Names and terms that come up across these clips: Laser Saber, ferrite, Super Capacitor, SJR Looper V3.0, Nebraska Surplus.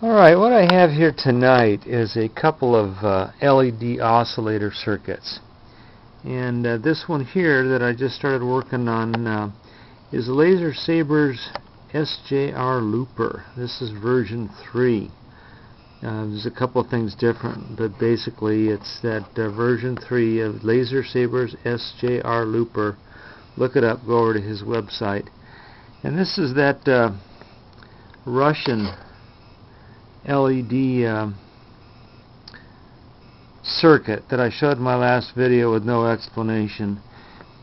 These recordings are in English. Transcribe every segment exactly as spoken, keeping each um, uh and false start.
Alright, what I have here tonight is a couple of uh, L E D oscillator circuits. And uh, this one here that I just started working on uh, is Laser Saber's S J R Looper. This is version three. Uh, there's a couple of things different, but basically it's that uh, version three of Laser Saber's S J R Looper. Look it up, go over to his website. And this is that uh, Russian L E D uh, circuit that I showed in my last video with no explanation.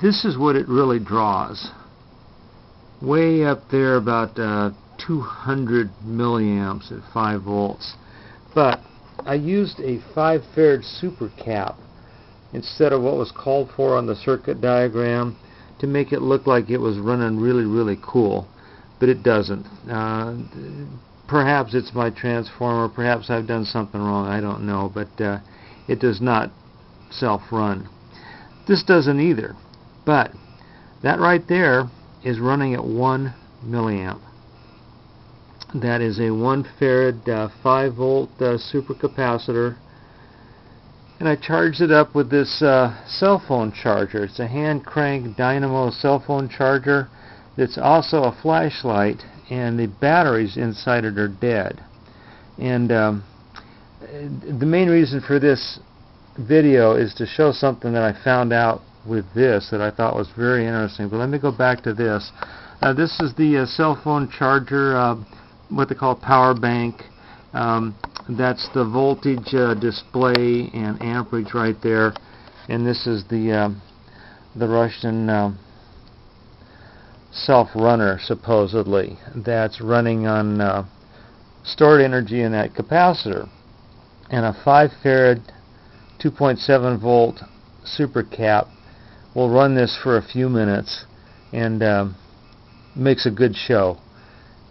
This is what it really draws. Way up there, about uh, two hundred milliamps at five volts. But I used a five farad super cap instead of what was called for on the circuit diagram to make it look like it was running really, really cool. But it doesn't. Uh, Perhaps it's my transformer, perhaps I've done something wrong, I don't know, but uh, it does not self-run. This doesn't either, but that right there is running at one milliamp. That is a one farad uh, five volt uh, supercapacitor, and I charged it up with this uh, cell phone charger. It's a hand crank dynamo cell phone charger that's also a flashlight, and the batteries inside it are dead. And um, the main reason for this video is to show something that I found out with this that I thought was very interesting. But let me go back to this. Uh, this is the uh, cell phone charger, uh, what they call power bank. Um, that's the voltage uh, display and amperage right there. And this is the, um, the Russian Uh, self-runner, supposedly, that's running on uh, stored energy in that capacitor. And a five farad two point seven volt super cap will run this for a few minutes and uh, makes a good show.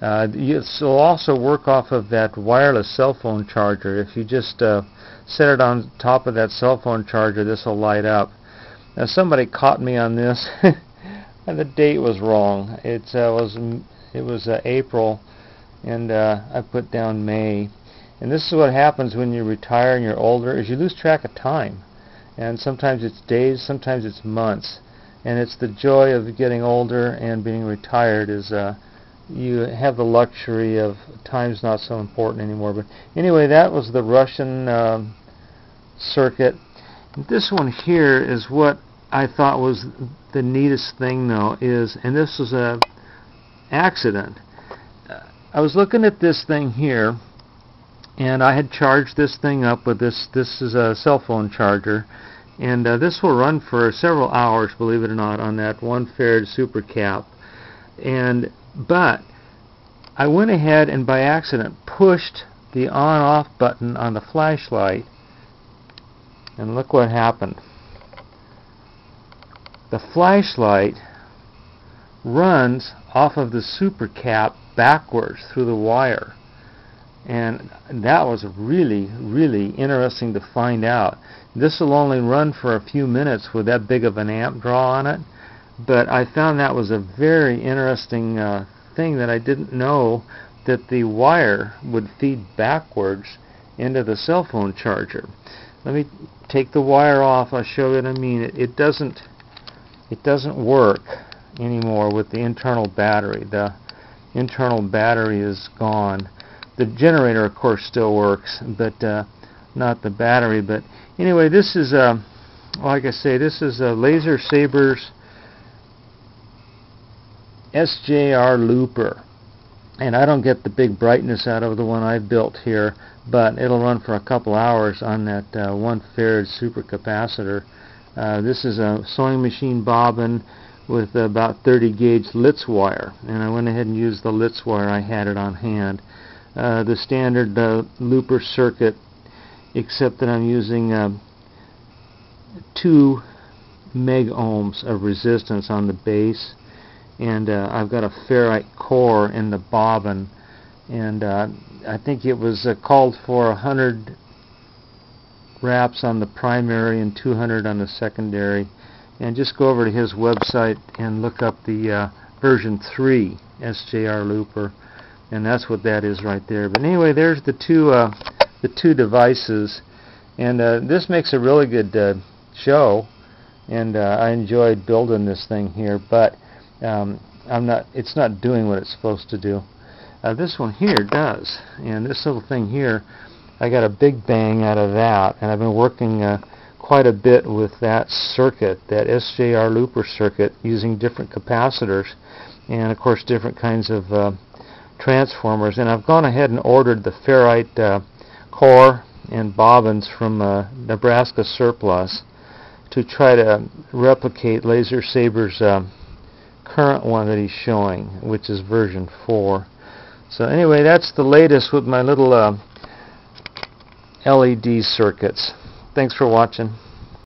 Uh, it'll also work off of that wireless cell phone charger. If you just uh, set it on top of that cell phone charger, this will light up. Now somebody caught me on this. And the date was wrong. It uh, was it was uh, April, and uh, I put down May. And this is what happens when you retire and you're older: is you lose track of time. And sometimes it's days, sometimes it's months. And it's the joy of getting older and being retired is uh, you have the luxury of time's not so important anymore. But anyway, that was the Russian um, circuit. And this one here is what I thought was the neatest thing, though, is, and this was a accident. I was looking at this thing here, and I had charged this thing up with this. This is a cell phone charger, and uh, this will run for several hours, believe it or not, on that one farad super cap. And but I went ahead and by accident pushed the on-off button on the flashlight, and look what happened. The flashlight runs off of the super cap backwards through the wire, and that was really, really interesting to find out. This will only run for a few minutes with that big of an amp draw on it, but I found that was a very interesting uh, thing that I didn't know, that the wire would feed backwards into the cell phone charger. Let me take the wire off. I'll show you what I mean. It, it doesn't It doesn't work anymore with the internal battery. The internal battery is gone. The generator, of course, still works, but uh, not the battery. But anyway, this is, uh, like I say, this is a Laser Saber's S J R Looper. And I don't get the big brightness out of the one I built here, but it'll run for a couple hours on that uh, one farad supercapacitor. Uh, this is a sewing machine bobbin with about thirty gauge L I T S wire, and I went ahead and used the L I T S wire. I had it on hand. Uh, the standard uh, looper circuit, except that I'm using uh, two meg ohms of resistance on the base, and uh, I've got a ferrite core in the bobbin, and uh, I think it was uh, called for one hundred wraps on the primary and two hundred on the secondary. And just go over to his website and look up the uh, version three S J R Looper. and that's what that is right there. But anyway, there's the two uh, the two devices, and uh, this makes a really good uh, show, and uh, I enjoyed building this thing here, but um, I'm not it's not doing what it's supposed to do. Uh, this one here does, and this little thing here, I got a big bang out of that, and I've been working uh, quite a bit with that circuit, that S J R Looper circuit, using different capacitors and of course different kinds of uh, transformers. And I've gone ahead and ordered the ferrite uh, core and bobbins from uh, Nebraska Surplus to try to replicate Laser Saber's uh, current one that he's showing, which is version four. So anyway, that's the latest with my little uh, L E D circuits. Thanks for watching.